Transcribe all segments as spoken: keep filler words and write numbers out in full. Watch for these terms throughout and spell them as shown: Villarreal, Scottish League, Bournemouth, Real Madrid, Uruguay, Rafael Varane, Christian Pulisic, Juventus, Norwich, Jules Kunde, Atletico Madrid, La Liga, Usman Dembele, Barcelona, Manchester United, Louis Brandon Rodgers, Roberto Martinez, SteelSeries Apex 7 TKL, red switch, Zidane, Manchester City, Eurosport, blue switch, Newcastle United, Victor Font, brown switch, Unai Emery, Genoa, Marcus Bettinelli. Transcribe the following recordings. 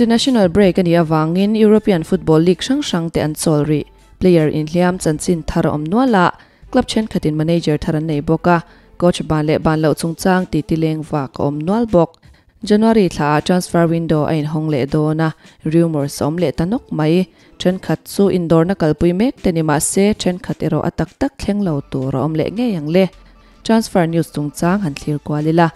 International break ani awangin European Football League sang sang te an solri player in hliam chanchin thar om nuala club chen khatin manager tharan nei boka coach bale banlo chungchang ti tileng wak om nual bok January tha transfer window ain hongle dona rumors omle tanok mai chen khat chu indoor na kalpui mek tenima se chen khatero atak tak thlenglo tu ro omle nge yangle transfer news chungchang han thlir kwalila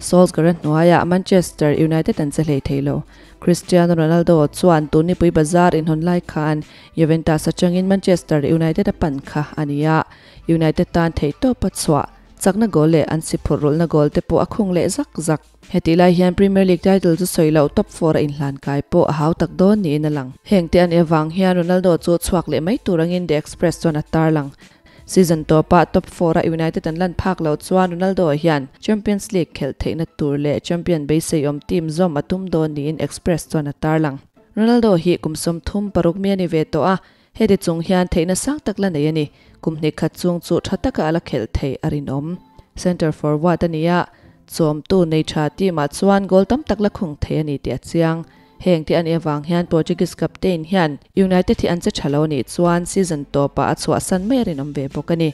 Solskjaer noya Manchester United an chelei theilo Cristiano Ronaldo chuan tuni pui bazar in honlai khan Juventus achangin Manchester United a pan kha ania United tan thei to pachwa chakna gole an siphurul na gol te po akhung le zak zak hetila hian Premier League title chu soilo top four in hlan kai po hau tak do ni na lang hengte an ewang hian Ronaldo chu chhuak le mai turangin the express chon atarlang season topa top four United an lan phak lo chuan Ronaldo hian Champions League khel theina tur le champion base om team zom atum do ni in express chon atarlang Ronaldo hi kumsom thum paruk mi ani ve to a hede chung hian theina sang tak lan nei ani kumni kha chung chu thataka ala khel thei arinom center forward ania chom tu nei tha ti ma chuan gol tam tak la khung thei ani ti achiang heng ti an ewang hian Portuguese captain hian United hi an che thalo ni chuan season topa achwa san mai rinom ve bokani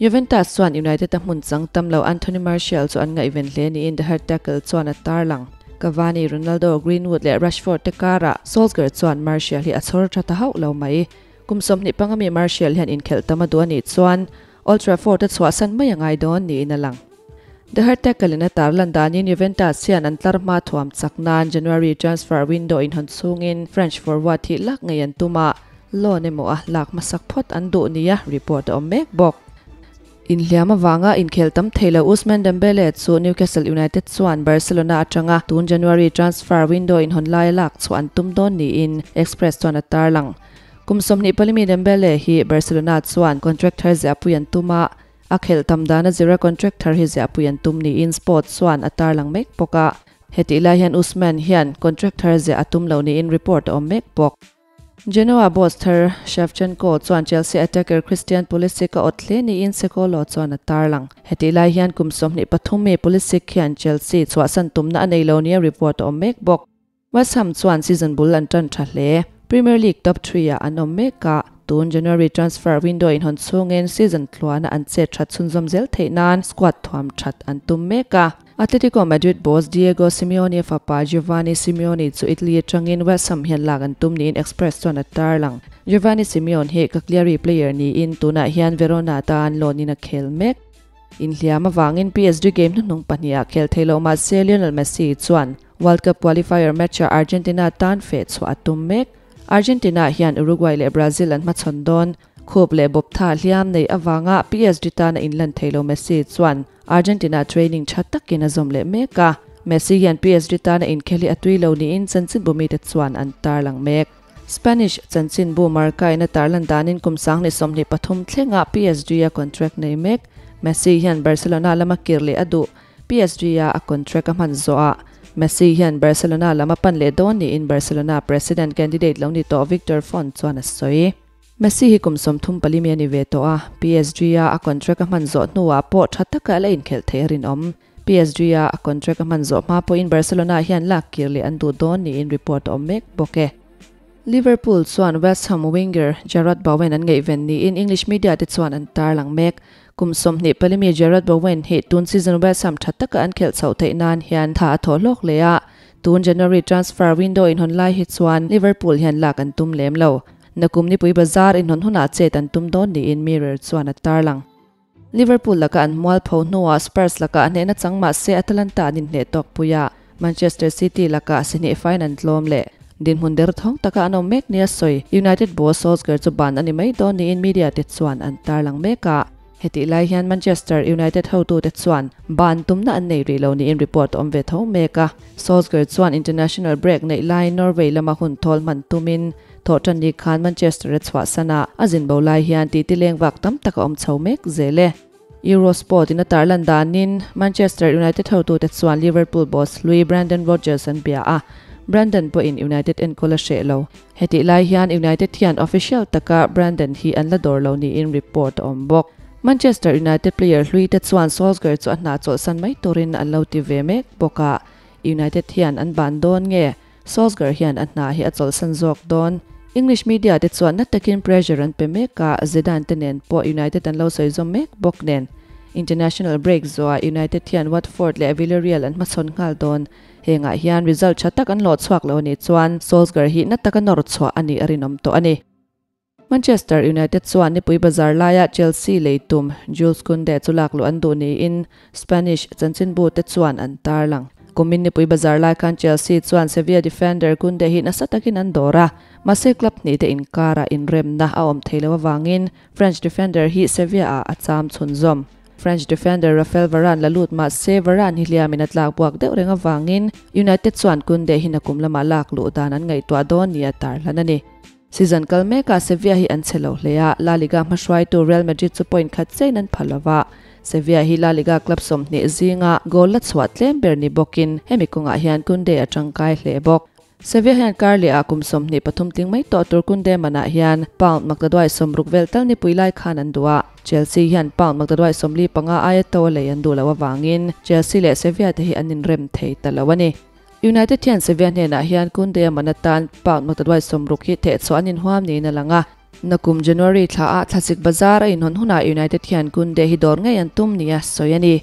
Juventus chuan United a hmun chang tamlo Anthony Martial chu an ngai ven hle ni in the hard tackle chuan a tarlang Cavani Ronaldo Greenwood le Rashford te kara Solskjaer chuan Martial hi a chhor tha ta hau lo mai kumsomni pangami Martial hian in khel tama du ani chuan Old Trafford a chwa san mai angai don ni inalang The hard tackle in a tarlan danin Juventus hian an tlarma thuam chaknan January transfer window in Honsungin French forward hi lak ngayan tuma lo nemo a lak masak phot an du nia report om mek bok in hliama wanga in kheltam theilo Usman Dembele chu Newcastle United chuan Barcelona atanga tun January transfer window in honlai lak chuan tum don ni in express chuan atarlang kumsomni palimi Dembele hi Barcelona chuan contractor zapuyan tuma akhel tamdana zira contractor hi zapuyan tumni in sport chuan atarlang mek poka hetila hian Usman hian contractor ze atum lo ni in report om mek pok Genoa boss Ter Shevchenko chuan Chelsea attacker Christian Pulisic a othle ni in sekolo chuan atarlang hetila hian kumsomni pathumi Pulisic hian Chelsea chwa san tumna aneilonia report om mek bok Washam chuan season bulan tan thahle Premier League top three a anom meka tun January transfer window in Honsungen season tluana an che that chunjom zel theinan squad thuam that an tum meka Atletico Madrid boss Diego Simeone fapa Giovanni Simeone chu Italy atangin Wesam hian lagan tumni in express chon atarlang Giovanni Simeone he ka clear player ni in tuna hian Verona tan lonin a khel mek in hliam awangin P S G game na nong pania khel thelo ma Lionel Messi chuan World Cup qualifier match a Argentina tan fe chu atum mek Argentina hian Uruguay le Brazil an machon don khub le bob tha hliam nei awanga P S G tan in lan thelo Messi chuan Argentina training thattakin azom le meka Messi hian P S G tan in kheli atui lo ni in chanchin bumi te chuan an tarlang mek Spanish chanchin bu marka in tarlan danin kumsang ni somni pathum thlenga P S G a contract nei mek Messi hian Barcelona lama kirle adu P S G a contract man zoa Messi hian Barcelona lama pan le don ni in Barcelona president candidate lo ni to Victor Font chuan a soi Messi hi kumsom thum palimi ani ve to a P S G a contract man zo nuwa po thataka la in khel therin om P S G a contract man zo ma po in Barcelona hian lak kirli an du don ni in report om mek boke Liverpool chuan West Ham winger Jarrod Bowen an ngei ven ni in English media te chuan an tarlang mek kumsomni palimi Jarrod Bowen he tun season West Ham thataka an khel chho theinan hian tha tholok leya tun January transfer window in honlai hi chuan Liverpool hian lak an tum lem lo nakumni pui bazar in honhuna che tan tum don ni in mirror chuan atarlang Liverpool laka an mual pho nuwa Spurs laka nena changma se Atalanta nin ne tok puya Manchester City laka sini final lom le din hunder thong taka anom mek nia soi United boss Solskjaer chu ban ani mai don ni in media te chuan an tarlang meka heti lai hian Manchester United ho tu te chuan ban tumna an nei rilo ni in report om ve tho meka Solskjaer chuan international break nei lai Norway lama hun thol man tumin thotan ni khan Manchester chwa sana ajin bolai hian ti tileng wak tam taka om chho mek zele Eurosport in Tarlan danin Manchester United ho tu te chuan Liverpool boss Louis Brandon Rodgers an bia a Brandon po in United and Kolashe lo heti lai hian United hian official taka Brandon hi an la dor lo ni in report om bok Manchester United player Louis Tetsuan Solskjaer chu anna chol san mai turin an lo ti ve mek boka United hian an ban don nge Solskjaer hian atna hi achol san jok don English media te chuan natakin pressure an pe meka Zidane tenen po United an lo soizom mek boknen international break zoa United hian Watford le Villarreal an mason ngal don henga hian result chatak an lo chhuak lo ni chuan Solskjaer hi nataka nor chwa ani arinom to ani Manchester United chuan ni pui bazar laia Chelsea leitum Jules Kunde chulak lo an duni in Spanish chanchin bu te chuan an tarlang Komin ni pui bazar lai kan Chelsea chuan Sevilla defender Kunde hi nasatakin an dora Mase club ni te in kara in rem na aom theilawa wangin French defender hi Sevilla a acham chunzom French defender Rafael Varane la lut ma se Varane hi liamin atlak buak deuh renga wangin United chuan Kunde hi nakum lama lak lu dan an ngai twa don nia tarlanani Season kalmeka Sevilla hi an chelo hleya La Liga hmashwai tu Real Madrid chu point khat chein an phalawa Sevilla hi La Liga club som ni zinga goal la chhuat tlem ber ni bokin hemikunga hian Kunde atangkai hle bok Sevilla hian karli akum som ni pathum tlingmai to tur Kunde mana hian pound makdawai som rukvel tal ni puilai khan an duwa Chelsea hian pound makdawai som li panga ai to le an dulawa wangin Chelsea le Sevilla te hi anin rem thei talawani United hian Sevilla hna hian Kunde manatan pound makdawai som rukhi the chuanin huam ni na langa nakum January thla a thlasik bazar in honhuna United hian Kunde hi dor ngai an tum nia soyani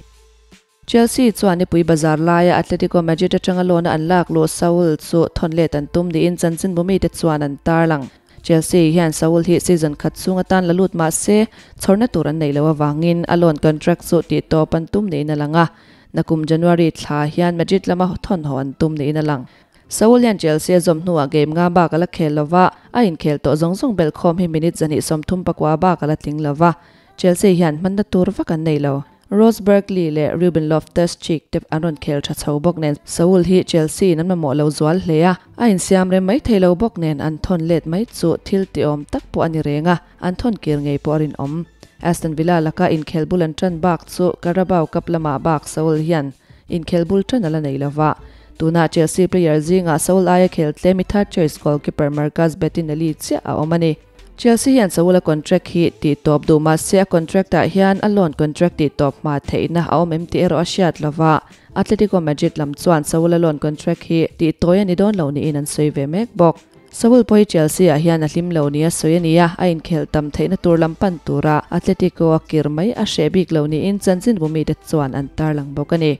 Chelsea chuan pui bazar laia Atletico Madrid atangaloan an lak lo Saúl chu thonle tan tum ni in chanchin bumi te chuan an tarlang Chelsea hian Saúl hi season khat chunga tan lalut ma se chhorna turan nei lawa wangin alone contract chu ti to pan tum nei na langa nakum January thla hian Madrid lama thon ho an tum nei na lang Saúl hian Chelsea zom hnuah game nga ba kala khel lawa a in khel to zong zong bel khom hi minute zani som thum pakwa ba kala tling lawa Chelsea hian man na tur vakan nei lo Rose Berkeley le Ruben Loftus-Cheek tep anon khel tha chho boknen Saúl hi Chelsea namna mo lo zual hleya a in siam re mai thailo boknen an thon let mai chu thil ti om tak po ani renga an thon kir ngei por in om Aston Villa laka in khel bulan tran bak chu Carabao Cup lama bak Saúl hian in khel bul tran ala nei lawa tuna Chelsea player zinga Saúl aya khel tle mi third choice goalkeeper Marcus Bettinelli che a omani Chelsea hian Saúl a contract hi ti top du ma se contract a hian a loan contract ti top ma theina a om em ti ero asiat lawa Atletico Madrid lam chuan Saúl a loan contract hi ti toya ni don lo ni in an save mek bok Saúl poi Chelsea a hian a hlim lo ni a soyania a in khel tam theina tur lam pan tura Atletico a kir mai a shebik lo ni in chanchin bumi te chuan an tarlang bok ani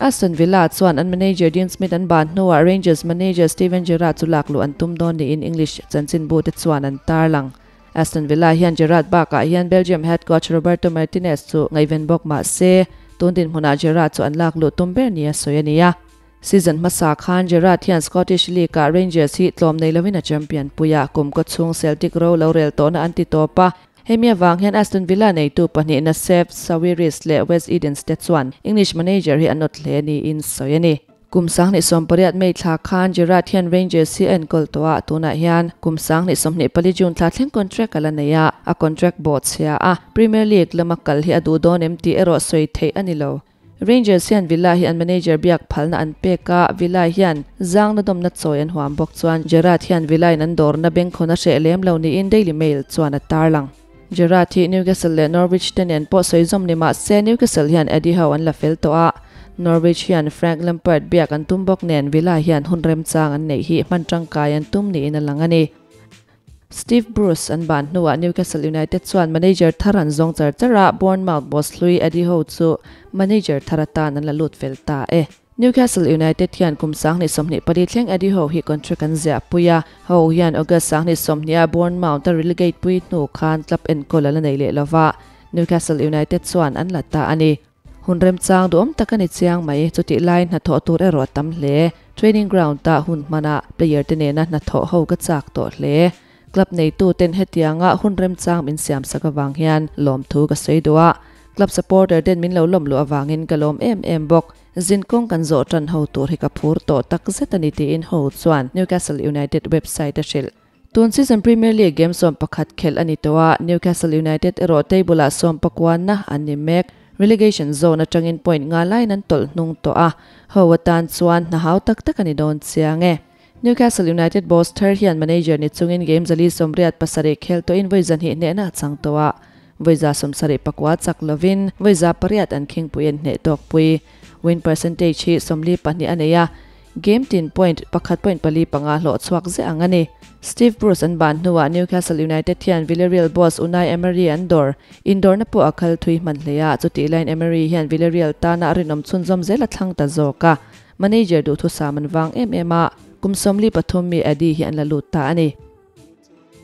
Aston Villa chuan an manager Dean Smith an ban hnuah Rangers manager Steven Gerrard chu lak lu an tum don ni in English chanchin bu te chuan an tarlang Aston Villa hian Gerrard baka hian Belgium head coach Roberto Martinez chu ngaiven bok ma se tundin huna Gerrard chu an lak lu tumber nia soyania season masa khan Gerrard hian Scottish League ka Rangers hi tlom nei lovina champion puya kum ko chung Celtic ro laurel ton an ti topa Hemia wang hian Aston Villa nei tu pahnih na Sef Sawiris le West Eden Stetswan English manager hi anot hle ni in soyani kumsang ni sompariat mei thla khan Gerrard hian Rangers hi en kol towa tuna hian kumsang ni somni pali jun thla thleng contract ala neya a contract bot sia a Premier League lama kal hi adu don emti ero soi thei anilo Rangers hian Villa hi an manager biak phalna an peka Villa hian zang na dom na choi an huam bok chuan Gerrard hian Villa in an dor na bank khona she lem lo ni in Daily Mail chuan a tarlang Gerrard hi Newcastle le Norwich tenen po soizom ni ma se Newcastle hian Eddie Howe an la fel to a Norwich hian Frank Lampard biak an tumbok nen Villa hian hunrem chang an nei hi man tangkai an tum ni in alangani Steve Bruce an ban hnuah Newcastle United chuan manager Tharan Zongchar chara Bournemouth boss Louis Eddie Howe chu manager Tharatan an la lut fel ta e Newcastle United hian kumsang ni somni pali thleng Eddie Howe hi contract an zia puya Howe hian August sang ni somnia Bournemouth a relegate pui nu khan club en kol ala nei le lawa Newcastle United chuan an lata ani hunrem chang dom takani chiang mai chuti line na tho tur ero tam hle training ground ta hun mana player tene na na tho ho ka chak to hle club nei tu ten hetianga hunrem chang min siam saka wang hian lom thu ka soidua club supporter den min lo lom lu awangin kalom em em bok zinkong kan zo tran ho tur hi ka phur to tak zetani ti in ho chuan Newcastle United website a shil tun season Premier League game som pakhat khel ani towa Newcastle United ero table a som pakwan na ani mek relegation zone atangin point nga line an tol hnung to a howatan chuan na hau tak tak ani don chiange Newcastle United boss Ter hian manager ni chungin game zali somriat pasare khel to in voizan hi ne na chang towa voiza somsare pakwa chak lovin voiza pariat an khing puyen ne tok pui win percentage hi somli pani aneya game tin point pakhat point pali panga hlo chuak ze angani Steve Bruce an ban hnuah Newcastle United hian Villarreal boss Unai Emery an dor indoor na pawh a khal thui hman hleya chuti line Emery hian Villarreal tana rinom chun zom zela thlang ta zoka manager du thu saman wang em ema kumsomli pathum mi Eddie hian la lut ta ani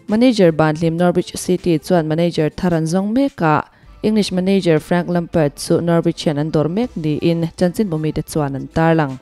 manager ban hlim Norwich City chuan manager Tharan Jong meka English manager Frank Lampard chu Norwich hian an dor mek ni in chanchin bomi te chuan an tarlang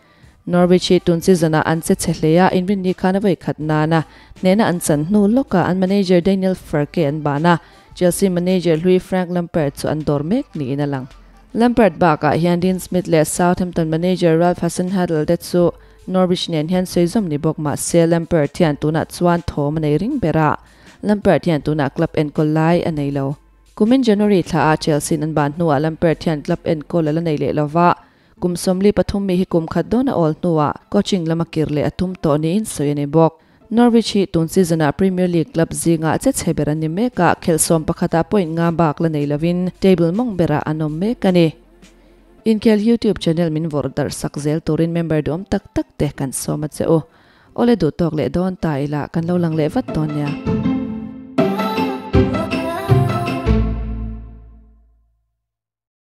Norwich tun seasona an se chhleya inbin ni khanawai khatna na nena an chan nu loka an manager Daniel Farke an bana Chelsea manager Louis Frank Lampard chu an dor mek ni inalang Lampard baka hian Dean Smith le Southampton manager Ralph Hasenhuttl det chu Norwich nen hian seizom ni bok ma se Lampard hian tuna chuan thawm nei ring bera Lampard hian tuna club and goal lai anei lo kumin January tha a Chelsea an ban hnuah Lampard hian club and goal ala nei le lova kum somli pathum mi hi kum khadona ol nuwa coaching lamakir le atum to ni in soyane bok Norwich hi tun season a Premier League club zinga che cheberan ni meka khelsom pakhata point nga bak la nei lovin table mong bera anom mekani inkel YouTube channel min vordar sakzel turin member dom tak tak te kan soma cheo ole du tok le don taila kan lo lang le vat tonya